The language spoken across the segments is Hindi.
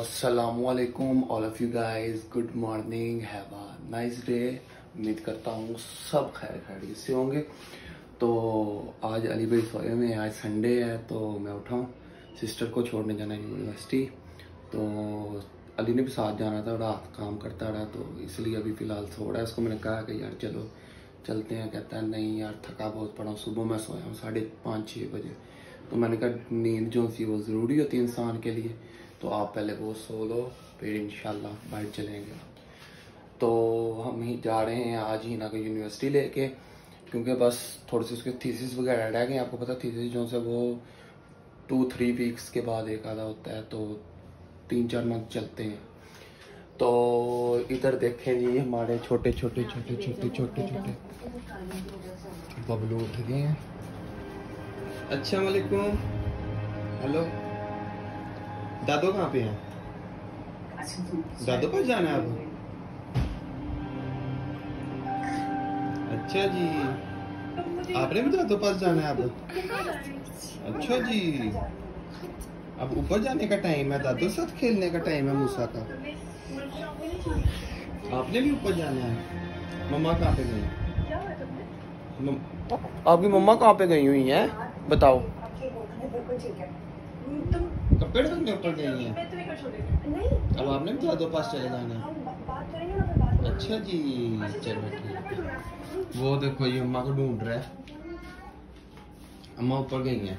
Assalamualaikum all of you guys, good morning, have a nice day। उम्मीद करता हूँ सब खैर खैरियत से होंगे। तो आज अली भाई सोए में, आज संडे है तो मैं उठाऊँ, सिस्टर को छोड़ने जाना है यूनिवर्सिटी। तो अली ने भी साथ जाना था, बड़ा काम करता रहा तो इसलिए अभी फ़िलहाल सो रहा है। उसको मैंने कहा कि यार चलो चलते हैं, कहता है नहीं यार थका बहुत पड़ा हूँ, सुबह मैं सोया हूँ 5:30-6 बजे। तो मैंने कहा नींद जो सी वो ज़रूरी होती है इंसान के लिए, तो आप पहले वो सो लो फिर इंशाल्लाह बाहर चलेंगे। तो हम ही जा रहे हैं आज ही ना को यूनिवर्सिटी लेके, क्योंकि बस थोड़े से उसके थीसिस वगैरह रह गए। आपको पता थीसिस जो से वो 2-3 वीक्स के बाद एक आधा होता है, तो 3-4 मंथ चलते हैं। तो इधर देखें जी हमारे छोटे बबलू उठ गए हैं। अस्सलाम वालेकुम, हेलो, दादू कहाँ पे हैं? दादू पर जाना है आपको? अच्छा जी, आपने भी दादू पास जाना है आपको? अच्छा जी, अब ऊपर जाने का टाइम है, दादू साथ खेलने का टाइम है मूसा का। आपने भी ऊपर जाना है। मम्मा कहाँ पे गई? आपकी मम्मा कहाँ पे गई हुई हैं? बताओ। कपड़े धोने ऊपर गई हैं। अब आपने भी दादू पास चले जाना है। अच्छा जी, चलो ठीक। वो देखो ये अम्मा को ढूंढ रहा है, अम्मा ऊपर गई हैं।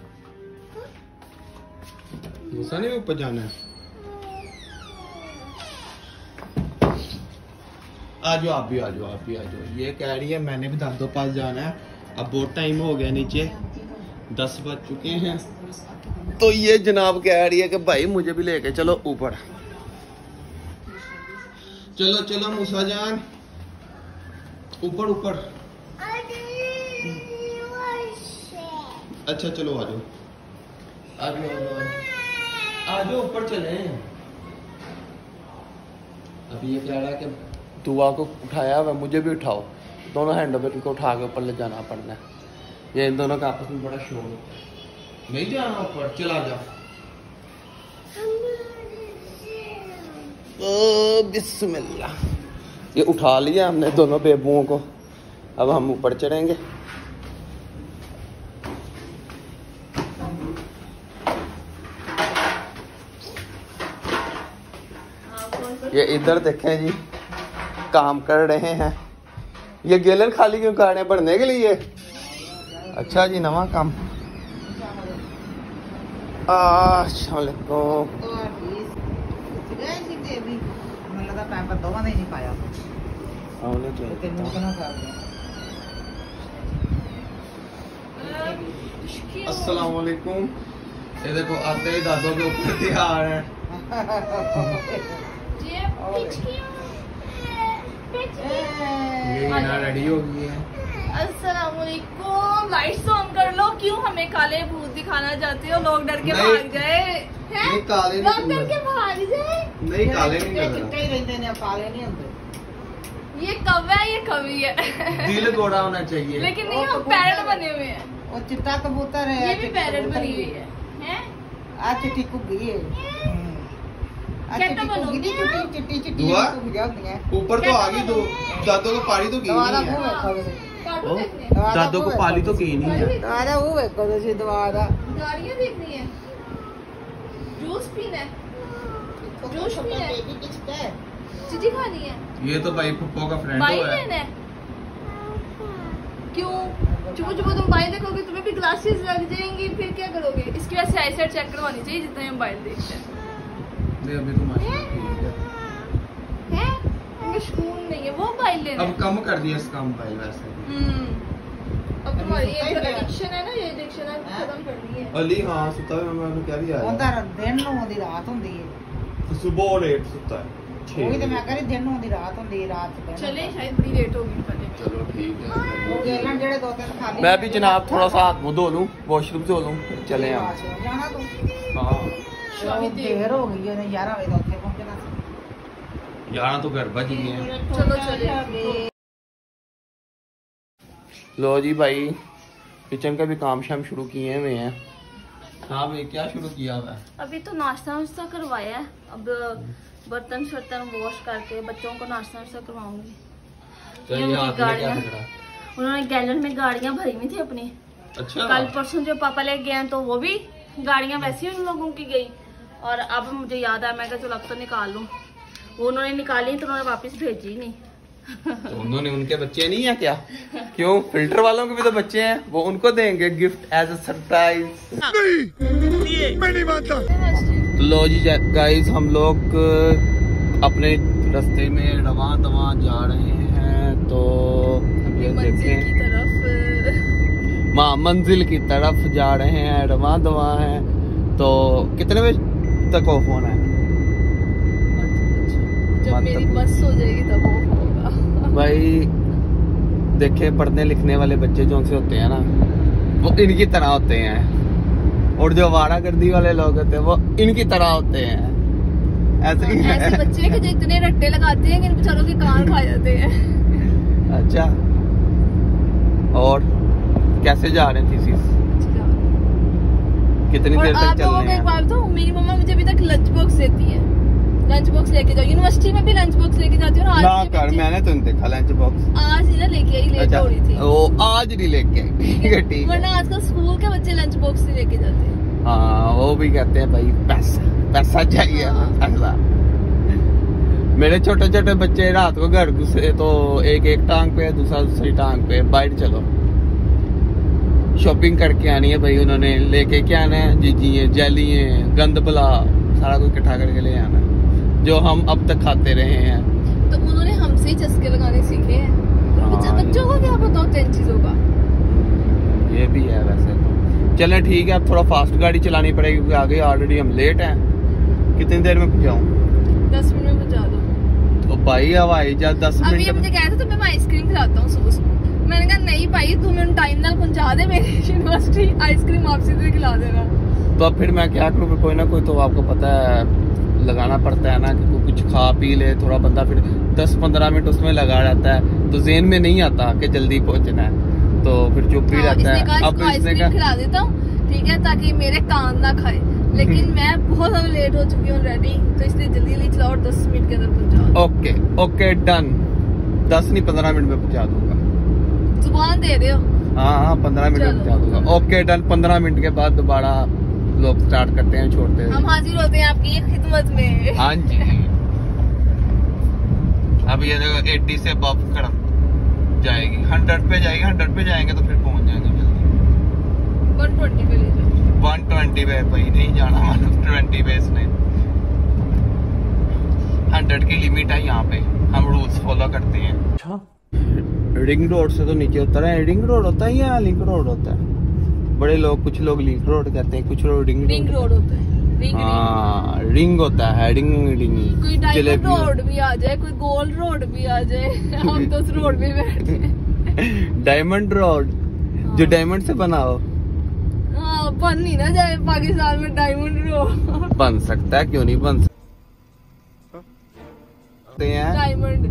मूसा ने भी ऊपर जाना है। आजो आप भी, आजो आप भी, आजो। ये कह रही है मैंने भी दादू पास जाना है, अब बहुत टाइम हो गया, नीचे 10 बज चुके हैं। तो ये जनाब कह रही है कि भाई मुझे भी लेके चलो ऊपर। चलो चलो मूसा जान, ऊपर ऊपर। अच्छा चलो आजो, आजो आजो ऊपर चले। अभी ये कह रहा है कि दुआ को उठाया हुआ, मुझे भी उठाओ, दोनों हैंडों पर इनको उठा के ऊपर ले जाना पड़ना है। ये इन दोनों का आपस में बड़ा शोर है, नहीं जाना ऊपर, चला जाओ। बिस्मिल्लाह, ये उठा लिया हमने दोनों बेबुओं को, अब हम ऊपर चढ़ेंगे। ये इधर देखें जी काम कर रहे हैं। ये गैलर खाली क्यों कर रहे हैं? भरने के लिए। अच्छा जी, नवा काम। अस्सलामुअलैकुम। ये देखो आते ही दादू के ऊपर तैयार है, रेडी हो गई है। अस्सलामुअलैकुम, लाइट्स ऑन कर लो। क्यों हमें काले भूत दिखाना चाहते हो? लोग डर के भाग जाए, लोग डर के भाग जाए। नहीं काले नहीं रहते हैं, काले नहीं होते। ये कौवा है, ये कौवी है, दिल गोड़ा होना चाहिए। लेकिन नहीं, हम पैरेट बने हुए हैं। और चिट्टा कबूतर है, ये भी पैरेट बनी हुई है। आज चिट्टी कुक गई है, ऊपर तो आ गई। तो दादू को पाली तो की नहीं है, दादू को पाली तो की नहीं है। दादा वो देखो, तुझे दादा गाड़ियां देखनी है, जूस पीना है, जूस पीना है, चीज़ी खानी है। ये तो भाई पप्पो का फ्रेंड है। क्यों चुपो चुपो तुम मोबाइल देखोगे, तुम्हें भी ग्लासेस लग जाएंगी, फिर क्या करोगे? इसकी वजह से आई साइड चेक करवानी चाहिए जितना मोबाइल देखते हैं। अभी नहीं है वो भाई लेने। अब कम कर दिया इसका भाई वैसे। अब तुम्हारी ये एडिक्शन है ना, ये एडिक्शन है, खत्म करनी है। अली हाँ सुता है, मैं क्या भी आया उधर दिन होंदी रात होंदी है, सुबह लेट सुता है। वही तो मैं कह रही, दिन होंदी रात होंदी, रात चले शायद बड़ी लेट होगी। चलो ठीक है, वो गेलन जेड़े 2-3 खाली। मैं भी जनाब थोड़ा सा हाथ मुंह धो लूं, वॉशरूम से धो लूं, चले आप जाना तुम। हां देर हो गई है, 11 बजे तक पहुंचना। 11 तो घर बज गए हैं, चलो चले। लो जी भाई, किचन का भी काम शाम शुरू किए हुए हैं। हाँ भाई क्या शुरू किया हुआ है? अभी तो नाश्ता वाश्ता करवाया है, अब बर्तन शर्तन वॉश करके बच्चों को नाश्ता वाश्ता करवाऊंगी। उन्होंने गैलन में गाड़ियाँ भरी हुई थी अपनी। अच्छा। कल परसों जो पापा ले गए हैं तो वो भी गाड़ियाँ वैसी उन लोगों की गई, और अब मुझे याद आया मैं चलो अब तो निकाल लूँ। वो उन्होंने निकाली तो उन्होंने वापस भेजी नहीं। तो उन्होंने उनके बच्चे नहीं है क्या? क्यों? फिल्टर वालों के भी तो बच्चे हैं, वो उनको देंगे गिफ्ट एज अ सरप्राइज। नहीं मैं नहीं मानता। तो लो जी गाइस, हम लोग अपने रास्ते में रवां दवां जा रहे हैं, तो ये देखें माँ मंजिल की तरफ जा रहे हैं, रवां दवां है। तो कितने बजे तक ऑफ होना है? जब मेरी बस हो जाएगी तब ऑफ होगा। भाई देखे पढ़ने लिखने वाले बच्चे जो उनसे होते हैं ना, वो इनकी तरह होते हैं, और जो आवारागर्दी वाले लोग होते हैं वो इनकी तरह होते हैं। ऐसे ही है। ऐसे बच्चे के जो इतने रट्टे लगाते हैं कि इन बेचारों के कान खा जाते हैं। अच्छा, और कैसे जा रहे हैं थीसिस? कितनी देर तक चल रहे हैं? तो मेरी मम्मा मुझे अभी तक लंच बॉक्स देती है, लंच बॉक्स लेके जाओ। यूनिवर्सिटी में भी लंच बॉक्स लेके जाती हूँ ना कर। मैंने तो नहीं देखा लंच बॉक्स, आज ही ना लेके आई। लेट हो रही थी वो, आज नहीं लेके आई। ठीक है ठीक, वरना आजकल स्कूल के बच्चे लंच बॉक्स नहीं लेके जाते। हाँ वो भी कहते हैं भाई पैसा पैसा चाहिए। हाँ। मेरे छोटे छोटे बच्चे रात को घर घुसे तो एक एक टांग पे दूसरा दूसरी टांग पे, बाइट चलो शॉपिंग करके आनी है भाई। उन्होंने लेके क्या आना है? जीजिए जैलिए गंद बला सारा कुछ इकट्ठा करके ले आना जो हम अब तक खाते रहे हैं। तो उन्होंने हमसे ही चस्के लगाने सीखे हैं। हाँ। बच्चों को क्या बताओ इन चीजों का, ये भी है वैसे। चले ठीक है, अब थोड़ा फास्ट गाड़ी चलानी पड़ेगी क्योंकि आगे ऑलरेडी हम लेट हैं। कितनी देर में पहुँचाऊँ? 10 मिनट में पहुँचा दो। तो भाई हवाई जहाज 10 मिनट। मुझे कह रहे थे तुम्हें आइसक्रीम खिलाता हूँ सुबह सुबह, मैंने कहा नहीं भाई तू मेरे टाइम नाल पहुँचा दे मेरी यूनिवर्सिटी, आइसक्रीम आपसे तो खिला देना। तो अब फिर मैं क्या करूँ? कोई ना कोई तो आपको पता है लगाना पड़ता है ना, कि कुछ खा पी ले थोड़ा बंदा, फिर 10-15 मिनट उसमें लगा रहता है, तो जेहन में नहीं आता कि जल्दी पहुँचना है, तो फिर चुप ही रहता है। अब आइसक्रीम खिला देता हूँ ठीक है, ताकि मेरे कान ना खाए, लेकिन मैं बहुत ज्यादा लेट हो चुकी हूँ ऑलरेडी, तो इसलिए जल्दी चलाओ और 10 मिनट के अंदर पहुँचा। ओके ओके डन, 10 नहीं 15 मिनट में पहुँचा दूंगा। जुबान दे रहे हो? हाँ हाँ 15 मिनट में पहुँचा दूंगा। ओके डन, 15 मिनट के बाद दोबारा लोग स्टार्ट करते हैं, छोड़ते हैं, हम हाजिर होते हैं आपकी खिदमत में। हाँ जी। अब ये देखो 80 से बफ खड़क जाएगी, 100 पे जाएगी, 100 पे जाएंगे तो फिर पहुँच जाएंगे जल्दी। 120 पे ले जाओ। 120 पे भाई नहीं जाना, 120 पे इसने 100 की लिमिट है यहाँ पे, हम रूल्स फॉलो करते हैं। अच्छा, रिंग रोड से तो नीचे उतरा है। रिंग रोड होता है या लिंक रोड होता है? बड़े लोग, कुछ लोग लिंक रोड कहते हैं, कुछ लोग रिंग रोड होता है। हाँ रिंग होता है, रिंग रिंग। कोई डायमंड रोड भी आ जाए, कोई गोल्ड रोड भी आ जाए, हम तो उस रोड पे बैठते हैं। डायमंड रोड जो डायमंड से बना हो। हाँ, बन नहीं ना जाए पाकिस्तान में डायमंड रोड। बन सकता है, क्यों नहीं बन सकते हैं डायमंड।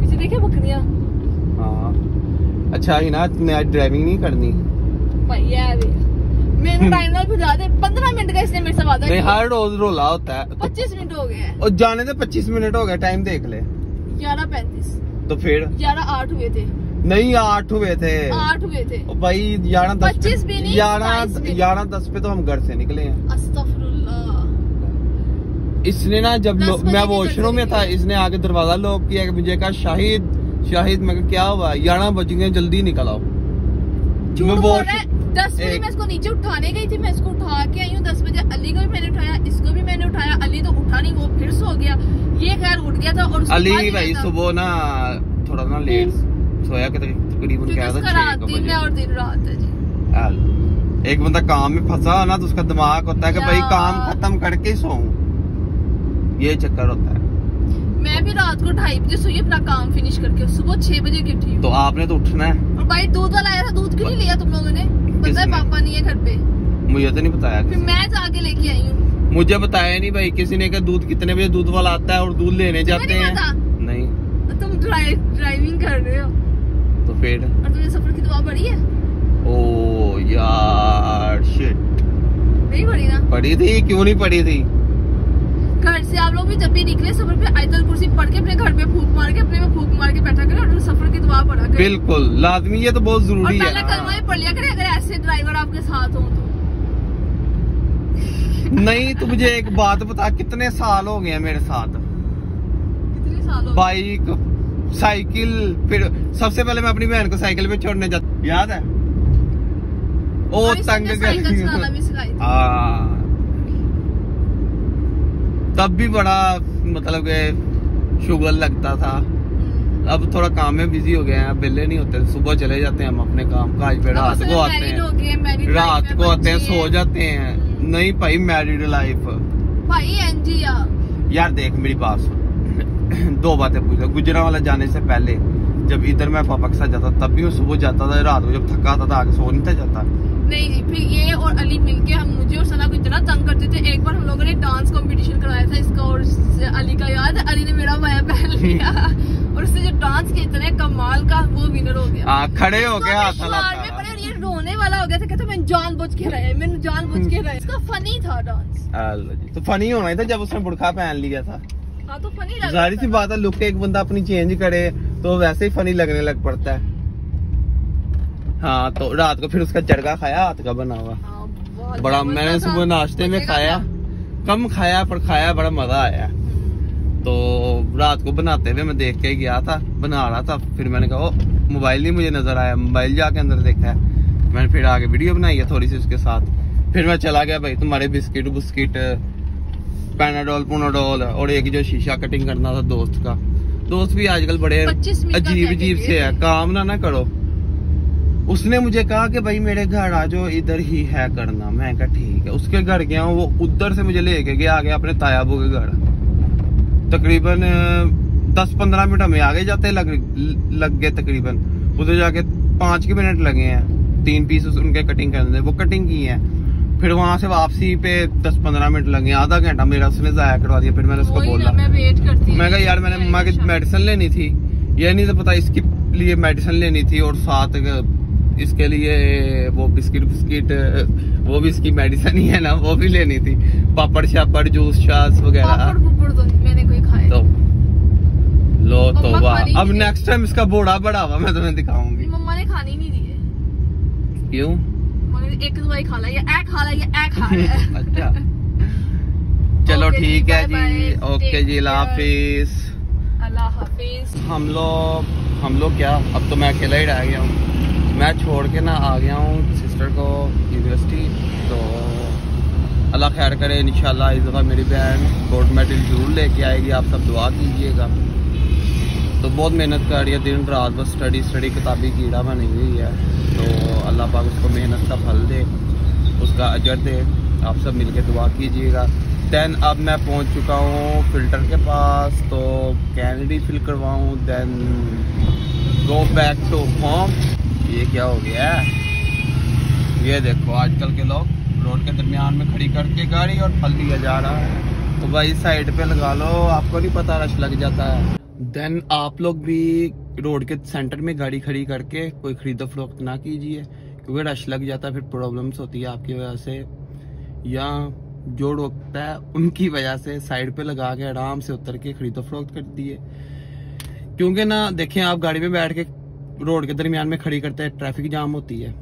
पीछे देखे बकरियां। हाँ अच्छा ही ना, तुमने आज ड्राइविंग नहीं करनी भैया। मेरे टाइमर भिजा दे 15 मिनट का, इसने मेरे से वादा किया। हर रोज रोला होता है। 25 मिनट हो गए और जाने से 25 मिनट हो गए। टाइम देख ले 11:35। तो फिर 11:08 हुए थे। नहीं 8 हुए थे। 8 हुए थे भाई। 11:10 पे तो हम घर से निकले हैं। अस्तगफिरुल्लाह। इसने ना जब मैं वॉशरूम में था, इसने आगे दरवाजा लॉक किया कि मुझे कहा शाहिद शाहिद, मैं क्या हुआ? 11 बज गए जल्दी निकल आओ। मैं इसको नीचे उठाने गई थी, मैं इसको उठा के आई हूँ 10 बजे। अली को भी मैंने उठाया, इसको भी मैंने उठाया, अली तो उठा नहीं, वो फिर सो गया, ये खैर उठ गया था। और अली भाई सुबह ना थोड़ा ना लेट सोया के तकरीबन क्या था, और दिन रात है जी। एक बंदा काम में फंसा हो ना तो उसका दिमाग होता है कि भाई काम खत्म करके सोऊं, ये चक्कर होता है। मैं भी रात को 2:30 बजे सोई, अपना काम फिनिश करके सुबह 6 बजे की उठी। तो आपने तो उठना है। और भाई दूध वाला आया था, दूध क्यों नहीं लिया तुम लोगों ने? पता है पापा नहीं है घर पे, मुझे तो नहीं बताया, फिर मैं जाके लेके आई हूँ। मुझे बताया नहीं भाई किसी ने, कहा दूध कितने बजे दूध वाला आता है और दूध लेने जाते हैं। नहीं तुम ड्राइविंग कर रहे हो तो फिर। और तुझे सफर की दुआ पड़ी है? ओ यार शिट। नहीं पड़ी ना? पड़ी थी, क्यों नहीं पड़ी थी? घर से आप लोग भी जब भी निकले सफर पे आयतुल कुर्सी पढ़ के अपने घर पे फूंक मार के अपने में फूंक मार के बैठा करें और सफर की दुआ पढ़ा करें। बिल्कुल लाजमी, ये तो बहुत जरूरी है। पहला कलमा ही पढ़ लिया करें अगर ऐसे ड्राइवर आपके साथ हो तो। नहीं तो मुझे एक बात बता, कितने साल हो गए मेरे साथ? कितने साल हो? बाइक, साइकिल, फिर सबसे पहले मैं अपनी बहन को साइकिल पे छोड़ने जाता, याद है? ओ तंग कर, तब भी बड़ा मतलब के शुगर लगता था। अब थोड़ा काम में बिजी हो गए हैं, बेले नहीं होते, सुबह चले जाते हैं हम अपने काम काज पे, रात को आते हैं, सो जाते हैं। नहीं भाई मैरिड लाइफ भाई एनजी यार देख मेरी बात सुन। दो बातें पूछो। गुजरांवाला जाने से पहले जब इधर मैं पापा के साथ जाता तब भी वो सुबह जाता था, रात को जब थका आता था आगे सो नहीं था जाता। नहीं जी, फिर ये और अली मिलके हम मुझे और सना को इतना तंग करते थे। एक बार हम लोगों ने डांस कॉम्पिटिशन कराया था इसका और अली का, याद है? अली ने मेरा वाया पहन लिया और उससे जो डांस किया इतने कमाल का, वो विनर हो गया। खड़े हो गया, रोने वाला हो गया था, कहता मैंने जानबूझ के रहा है, मैंने जानबूझ के रहा है। इसका फनी था डांस, तो फनी होना ही था जब उसने बुर्का पहन लिया था। हाँ तो फनी लगा, जाहिर सी बात है। लुक एक बंदा अपनी चेंज करे तो वैसे ही फनी लगने लग पड़ता है। हाँ तो रात को फिर उसका जड़गा खाया, हाथ का बना हुआ। हाँ, बड़ा मैंने सुबह नाश्ते में खाया, कम खाया पर खाया, बड़ा मजा आया। तो रात को बनाते हुए मैं देख के गया था, बना रहा था, फिर मैंने कहा मोबाइल नहीं मुझे नजर आया, मोबाइल जाके अंदर देखा है, मैंने फिर आगे वीडियो बनाई है थोड़ी सी उसके साथ। फिर मैं चला गया भाई तुम्हारे बिस्किट बुस्किट पैनाडोल पुनाडोल और एक जो शीशा कटिंग करना था दोस्त का। दोस्त भी आजकल बड़े अजीब अजीब से है, काम ना करो। उसने मुझे कहा कि भाई मेरे घर आ जाओ, इधर ही है करना। मैं कहा ठीक है। उसके घर गया, वो उधर से मुझे लेके गया आगे अपने तायाबू के घर। तकरीबन 10-15 मिनट हमें आगे जाते लग गए, तकरीबन उधर जाके 5 मिनट लगे हैं। 3 पीस उनके कटिंग करने, वो कटिंग की है। फिर वहां से वापसी पे 10-15 मिनट लगे, आधा घंटा मेरा उसने जाया करवा दिया। फिर मैंने उसको बोला, मैं कहा यार मैंने मम्मा की मेडिसिन लेनी थी, ये नहीं तो पता इसके लिए मेडिसिन लेनी थी और साथ इसके लिए वो बिस्किट बिस्किट वो भी इसकी मेडिसिन ही है ना, वो भी लेनी थी, पापड़ शापड़ जूस शास वगैरह। तो मैंने कोई खाया तो लो तो वाह। अब नेक्स्ट टाइम इसका बोड़ा बढ़ावा मैं तुम्हें दिखाऊंगी। मम्मा ने खानी नहीं दी है। क्यों? एक दवाई खा ला या एक खा ला या एक खा ला। अच्छा चलो ठीक है जी, ओके जी, अल्लाह हाफिज। अल्लाह हाफिज। हम लोग क्या, अब तो मैं अकेला ही रह गया हूँ। मैं छोड़ के ना आ गया हूँ सिस्टर को यूनिवर्सिटी। तो अल्लाह खैर करे, इंशाल्लाह इस दफ़ा मेरी बहन गोल्ड मेडल जरूर लेके आएगी। आप सब दुआ कीजिएगा। तो बहुत मेहनत कर रही है, दिन रात बस स्टडी किताबी कीड़ा बनी हुई है। तो अल्लाह पाक उसको मेहनत का फल दे, उसका अजर दे। आप सब मिलके दुआ कीजिएगा। दैन अब मैं पहुंच चुका हूँ फिल्टर के पास, तो कैनडी फिल करवाऊँ, then go back to home. ये क्या हो गया है? ये देखो आजकल के लोग रोड के दरमियान में खड़ी करके गाड़ी और फल लिया जा रहा है। तो भाई साइड पे लगा लो, आपको नहीं पता रश लग जाता है। देन आप लोग भी रोड के सेंटर में गाड़ी खड़ी करके कोई खरीदो फरोख्त ना कीजिए, क्योंकि रश लग जाता है, फिर प्रॉब्लम्स होती है आपकी वजह से या जो रोकता है उनकी वजह से। साइड पे लगा के आराम से उतर के खरीदो फरोख्त कर दिए, क्योंकि ना देखें आप गाड़ी में बैठ के रोड के दरमियान में खड़ी करते हैं, ट्रैफिक जाम होती है।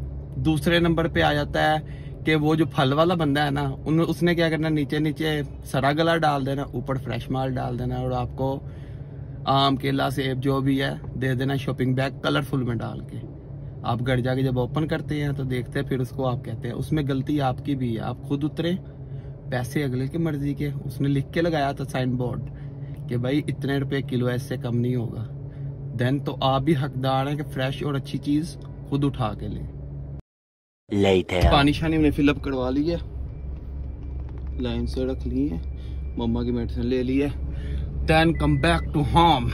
दूसरे नंबर पे आ जाता है कि वो जो फल वाला बंदा है ना, उसने क्या करना, नीचे नीचे सरा गला डाल देना, ऊपर फ्रेश माल डाल देना और आपको आम केला सेब जो भी है दे देना शॉपिंग बैग कलरफुल में डाल के। आप घर जाके जब ओपन करते हैं तो देखते हैं, फिर उसको आप कहते हैं। उसमें गलती आपकी भी है, आप खुद उतरे, पैसे अगले की मर्जी के। उसने लिख के लगाया था साइन बोर्ड कि भाई इतने रुपये किलो है, इससे कम नहीं होगा। देन तो आप भी हकदार हैं कि फ्रेश और अच्छी चीज खुद उठा के लें। पानी शानी हमने फिलअप करवा ली है, लाइन से रख ली है, मम्मा की मेडिसिन ले ली है। Then come back to home.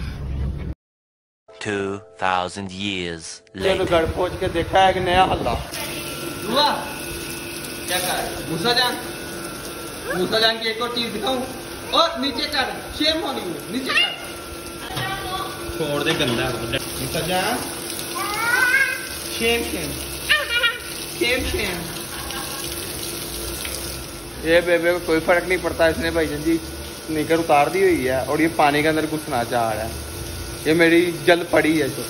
2000 years later घर पहुंच के देखा है कि नया हल्ला हुआ क्या कर मूसा जान की एक और चीज दिखाऊं और नीचे कर शेम होनी है, नीचे कर छोड़ दे गंदा। निकल जा शेम। ये बेबे को कोई फर्क नहीं पड़ता, इसने भाईजान जी निकर उतार दी हुई है और ये पानी के अंदर घुसना चाह रहा है। ये मेरी जल पड़ी है तो। ओ,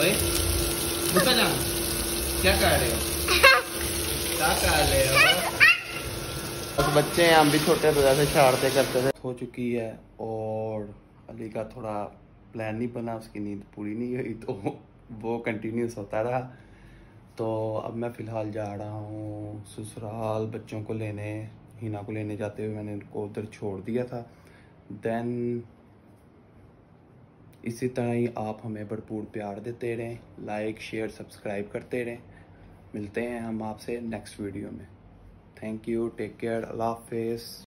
ओए, क्या कर रहे हो? क्या कर रहे हो? तो बच्चे हैं, हम भी छोटे तो जैसे शरारतें करते थे। हो चुकी है और अली का थोड़ा प्लान नहीं बना, उसकी नींद पूरी नहीं हुई तो वो कंटिन्यूस होता रहा। तो अब मैं फ़िलहाल जा रहा हूँ ससुराल बच्चों को लेने। हिना को लेने जाते हुए मैंने इनको उधर छोड़ दिया था। देन इसी तरह ही आप हमें भरपूर प्यार देते रहें, लाइक शेयर सब्सक्राइब करते रहें। मिलते हैं हम आपसे नेक्स्ट वीडियो में। थैंक यू, टेक केयर, अल्लाह हाफिज़।